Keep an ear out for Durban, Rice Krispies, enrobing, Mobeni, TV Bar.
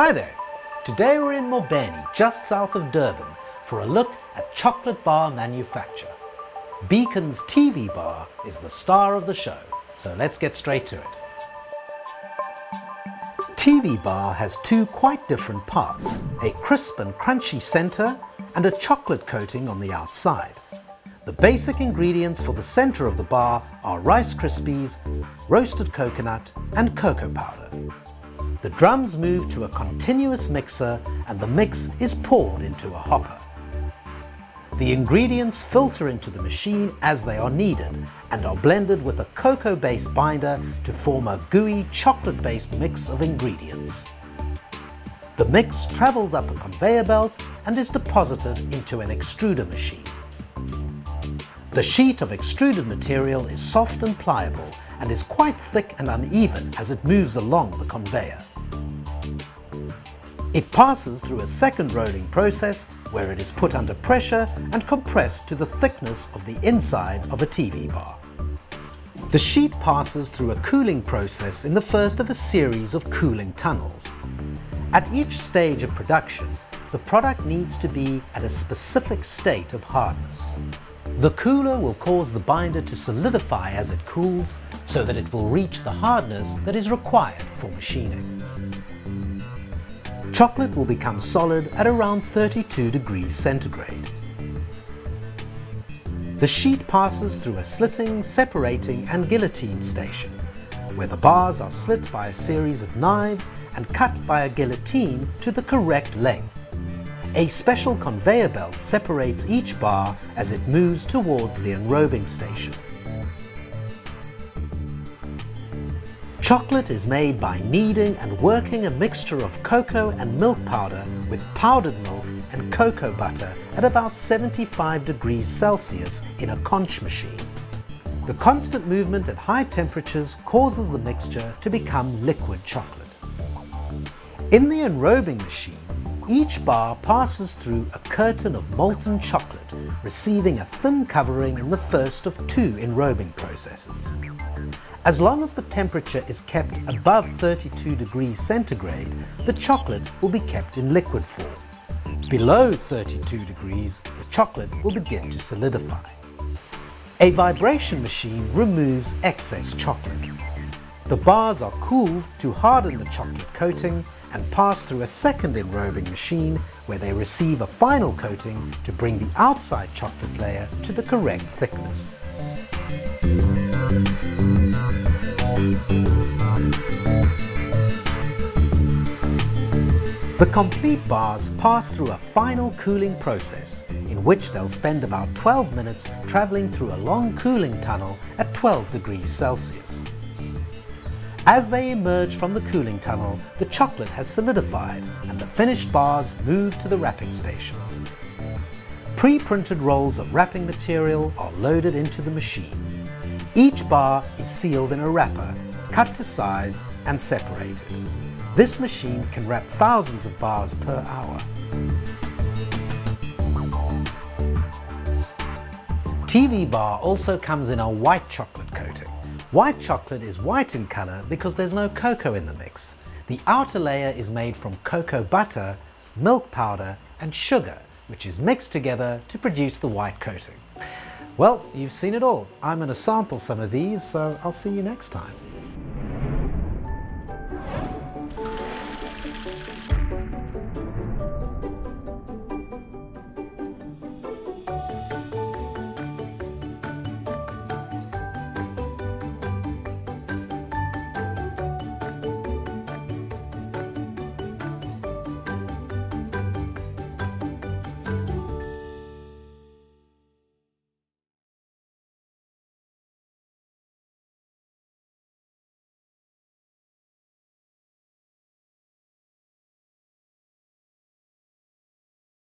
Hi there! Today we're in Mobeni, just south of Durban, for a look at chocolate bar manufacture. Beacon's TV Bar is the star of the show, so let's get straight to it. TV Bar has two quite different parts, a crisp and crunchy centre and a chocolate coating on the outside. The basic ingredients for the centre of the bar are Rice Krispies, roasted coconut and cocoa powder. The drums move to a continuous mixer and the mix is poured into a hopper. The ingredients filter into the machine as they are needed and are blended with a cocoa-based binder to form a gooey chocolate-based mix of ingredients. The mix travels up a conveyor belt and is deposited into an extruder machine. The sheet of extruded material is soft and pliable and is quite thick and uneven as it moves along the conveyor. It passes through a second rolling process where it is put under pressure and compressed to the thickness of the inside of a TV bar. The sheet passes through a cooling process in the first of a series of cooling tunnels. At each stage of production, the product needs to be at a specific state of hardness. The cooler will cause the binder to solidify as it cools, so that it will reach the hardness that is required for machining. Chocolate will become solid at around 32 degrees centigrade. The sheet passes through a slitting, separating and guillotine station, where the bars are slit by a series of knives and cut by a guillotine to the correct length. A special conveyor belt separates each bar as it moves towards the enrobing station. Chocolate is made by kneading and working a mixture of cocoa and milk powder with powdered milk and cocoa butter at about 75 degrees Celsius in a conch machine. The constant movement at high temperatures causes the mixture to become liquid chocolate. In the enrobing machine, each bar passes through a curtain of molten chocolate, receiving a thin covering in the first of two enrobing processes. As long as the temperature is kept above 32 degrees centigrade, the chocolate will be kept in liquid form. Below 32 degrees, the chocolate will begin to solidify. A vibration machine removes excess chocolate. The bars are cooled to harden the chocolate coating and pass through a second enrobing machine where they receive a final coating to bring the outside chocolate layer to the correct thickness. The complete bars pass through a final cooling process in which they'll spend about 12 minutes travelling through a long cooling tunnel at 12 degrees Celsius. As they emerge from the cooling tunnel, the chocolate has solidified and the finished bars move to the wrapping stations. Pre-printed rolls of wrapping material are loaded into the machine. Each bar is sealed in a wrapper, cut to size and separated. This machine can wrap thousands of bars per hour. TV Bar also comes in a white chocolate coating. White chocolate is white in colour because there's no cocoa in the mix. The outer layer is made from cocoa butter, milk powder and sugar, which is mixed together to produce the white coating. Well, you've seen it all. I'm going to sample some of these, so I'll see you next time.